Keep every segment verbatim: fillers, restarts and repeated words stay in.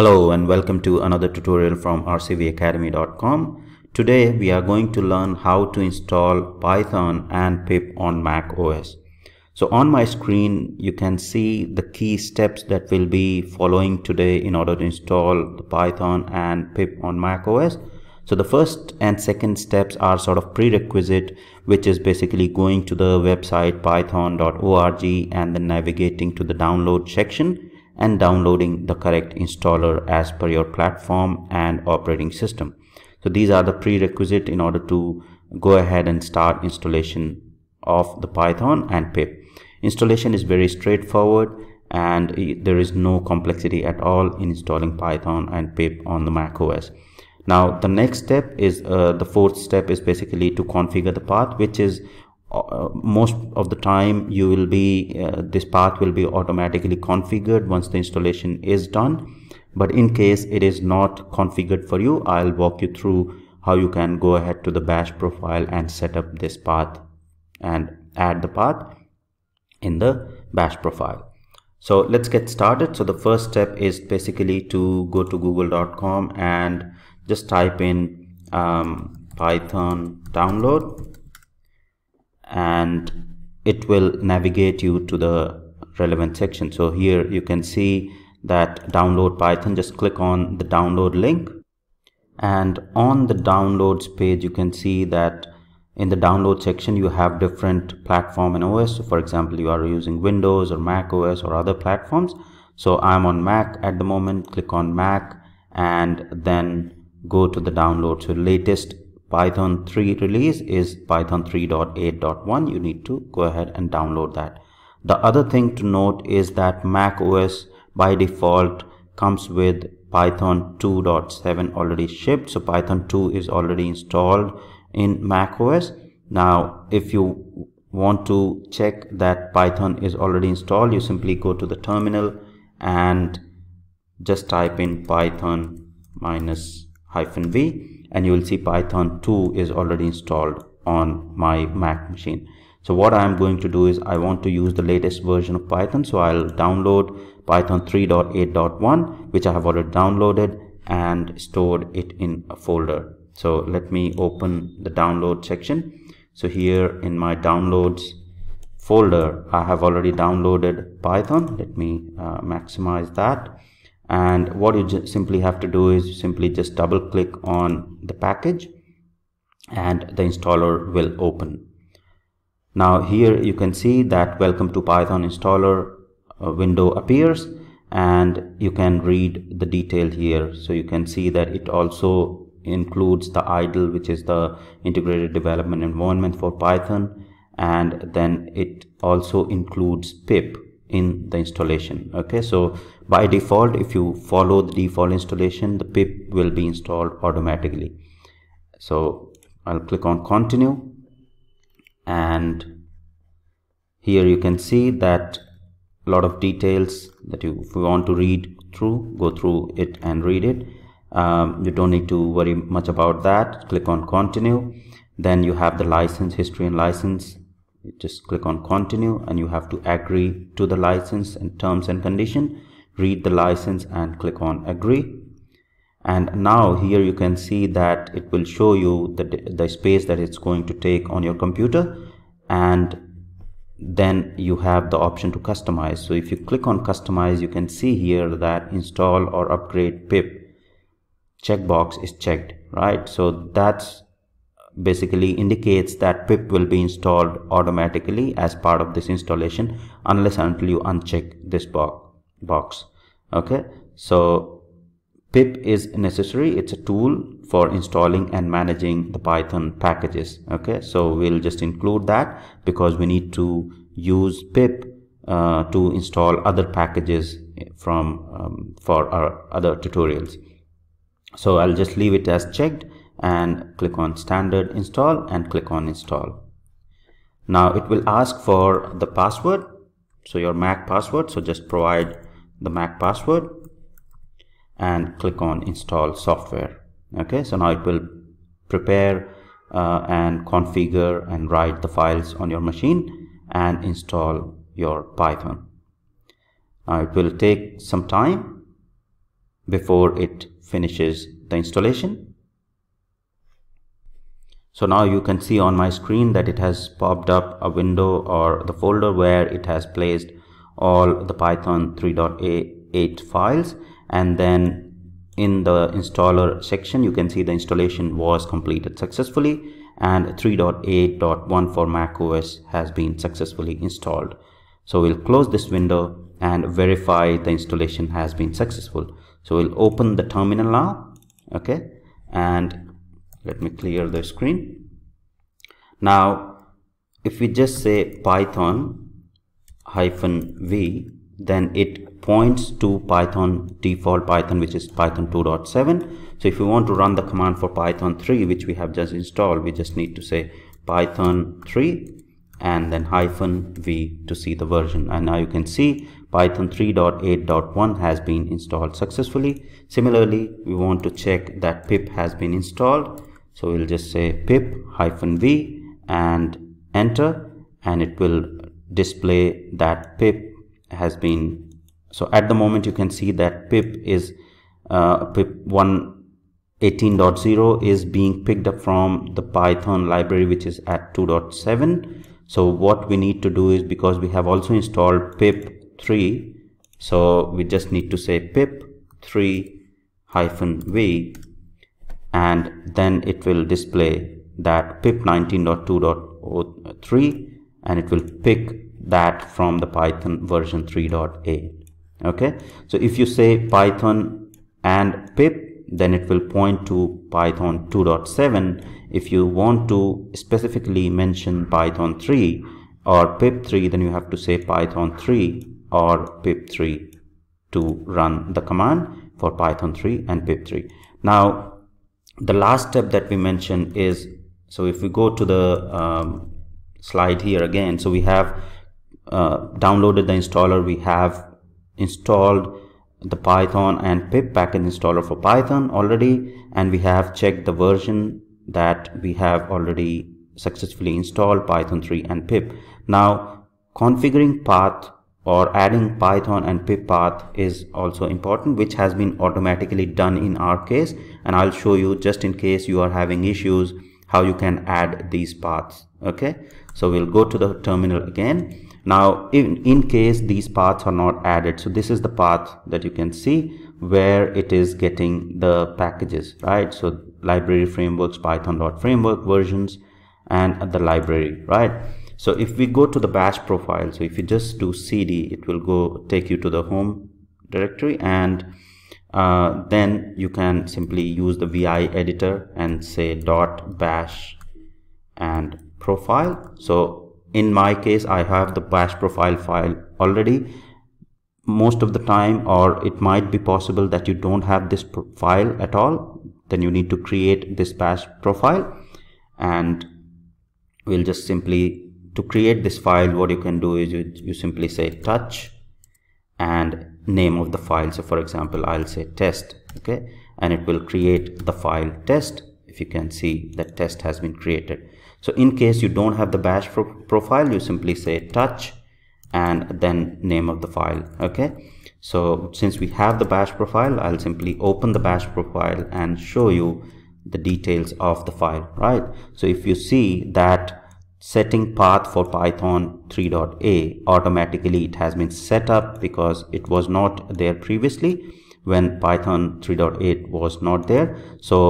Hello and welcome to another tutorial from r c v academy dot com. Today we are going to learn how to install Python and pip on mac O S. So on my screen you can see the key steps that we'll be following today in order to install the Python and pip on mac O S. So the first and second steps are sort of prerequisite, which is basically going to the website python dot org and then navigating to the download section and downloading the correct installer as per your platform and operating system. So these are the prerequisite in order to go ahead and start installation of the Python and pip. Installation is very straightforward and there is no complexity at all in installing Python and pip on the mac O S. Now the next step is uh, the fourth step is basically to configure the path, which is Uh, most of the time you will be uh, this path will be automatically configured once the installation is done, but in case it is not configured for you, I'll walk you through how you can go ahead to the bash profile and set up this path and add the path in the bash profile. So let's get started. So the first step is basically to go to google dot com and just type in um, Python download, and it will navigate you to the relevant section. So here you can see that download Python. Just click on the download link, and on the downloads page you can see that in the download section you have different platform and O S. So for example, you are using Windows or mac O S or other platforms. So I'm on Mac at the moment. Click on Mac and then go to the download. So latest Python three release is Python three point eight point one. You need to go ahead and download that. The other thing to note is that mac O S by default comes with Python two point seven already shipped. So Python two is already installed in mac O S. Now if you want to check that Python is already installed, you simply go to the terminal and just type in Python minus hyphen v, and you will see Python two is already installed on my Mac machine. So what I'm going to do is I want to use the latest version of Python. So I'll download Python three point eight point one, which I have already downloaded and stored it in a folder. So let me open the download section. So here in my downloads folder, I have already downloaded Python. Let me uh, maximize that. And what you simply have to do is simply just double click on the package and the installer will open. Now here you can see that welcome to Python installer uh, window appears, and you can read the detail here. So you can see that it also includes the I D L E, which is the integrated development environment for Python, and then it also includes pip in the installation. Okay, so by default, if you follow the default installation, the pip will be installed automatically. So I'll click on continue, and here you can see that a lot of details that you, if you want to read through, go through it and read it. Um, you don't need to worry much about that. Click on continue. Then you have the license history and license. You just click on continue, and you have to agree to the license and terms and condition, read the license and click on agree. And now here you can see that it will show you the, the space that it's going to take on your computer, and then you have the option to customize. So if you click on customize, you can see here that install or upgrade pip checkbox is checked, right? So that's basically indicates that pip will be installed automatically as part of this installation unless until you uncheck this box box. Okay, so pip is necessary. It's a tool for installing and managing the Python packages. Okay, so we'll just include that because we need to use pip uh, to install other packages from um, for our other tutorials. So I'll just leave it as checked and click on standard install and click on install. Now it will ask for the password, so your Mac password. So just provide the Mac password and click on install software. Okay, so now it will prepare uh, and configure and write the files on your machine and install your Python. Now it will take some time before it finishes the installation. So now you can see on my screen that it has popped up a window or the folder where it has placed all the Python three point eight files, and then in the installer section you can see the installation was completed successfully and three point eight point one for macOS has been successfully installed. So we'll close this window and verify the installation has been successful. So we'll open the terminal now, okay, and let me clear the screen. Now if we just say Python hyphen v, then it points to Python default Python, which is Python two point seven. So if you want to run the command for Python three, which we have just installed, we just need to say Python three and then hyphen v to see the version. And now you can see Python three point eight point one has been installed successfully. Similarly, we want to check that pip has been installed. So we'll just say pip hyphen v and enter, and it will display that pip has been. So at the moment you can see that pip is uh, pip one eighteen point zero is being picked up from the Python library, which is at two point seven. So what we need to do is, because we have also installed pip three, so we just need to say pip three hyphen v, and then it will display that pip nineteen point two point oh three and it will pick that from the Python version three point eight. okay, so if you say Python and pip, then it will point to Python two point seven. If you want to specifically mention Python three or pip three, then you have to say Python three or pip three to run the command for Python three and pip three. Now the last step that we mentioned is, so if we go to the um, slide here again, so we have Uh, downloaded the installer, we have installed the Python and pip package installer for Python already, and we have checked the version that we have already successfully installed Python three and pip. Now configuring path or adding Python and pip path is also important, which has been automatically done in our case, and I'll show you just in case you are having issues how you can add these paths. Okay, so we'll go to the terminal again. Now in, in case these paths are not added, so this is the path that you can see where it is getting the packages, right? So library frameworks, python.framework versions, and the library, right? So if we go to the bash profile, so if you just do cd, it will go take you to the home directory, and uh, then you can simply use the vi editor and say dot bash and profile. So in my case, I have the bash profile file already. Most of the time, or it might be possible that you don't have this file at all, then you need to create this bash profile. And we'll just simply, to create this file, what you can do is you, you simply say touch and name of the file. So for example, I'll say test, okay, and it will create the file test. If you can see, the test has been created. So in case you don't have the bash pro profile, you simply say touch and then name of the file. Okay, so since we have the bash profile, I'll simply open the bash profile and show you the details of the file, right? So if you see that setting path for Python three point eight, automatically it has been set up because it was not there previously when Python three point eight was not there. So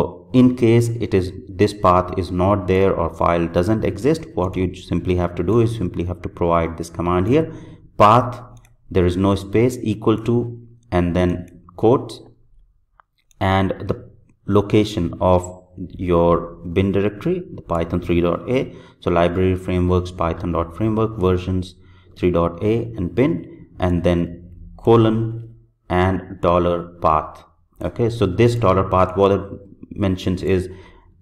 in case it is this path is not there or file doesn't exist, what you simply have to do is simply have to provide this command here, path, there is no space, equal to, and then quotes, and the location of your bin directory, the Python three point eight, so library frameworks, python.framework versions, three point eight and bin, and then colon and dollar path. Okay, so this dollar path, what it mentions is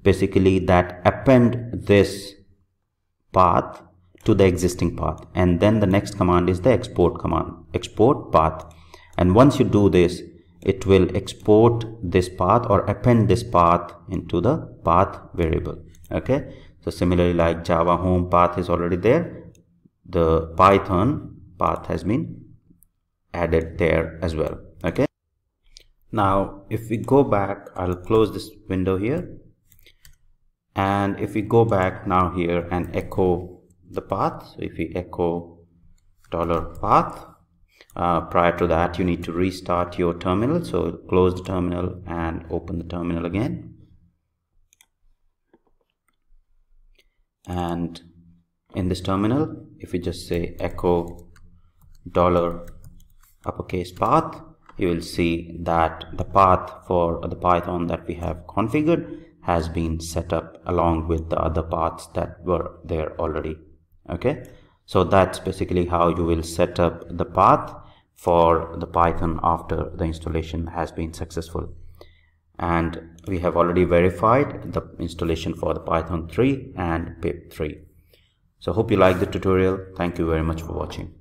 basically that append this path to the existing path, and then the next command is the export command, export path, and once you do this, it will export this path or append this path into the path variable. Okay, so similarly, like Java home path is already there, the Python path has been added there as well. Okay, Now if we go back, I'll close this window here, and if we go back now here and echo the path, so if we echo dollar path, uh, prior to that you need to restart your terminal, so close the terminal and open the terminal again, and in this terminal if we just say echo dollar uppercase path, you will see that the path for the Python that we have configured has been set up along with the other paths that were there already. Okay, so that's basically how you will set up the path for the Python after the installation has been successful. And we have already verified the installation for the Python three and PIP three. So hope you liked the tutorial. Thank you very much for watching.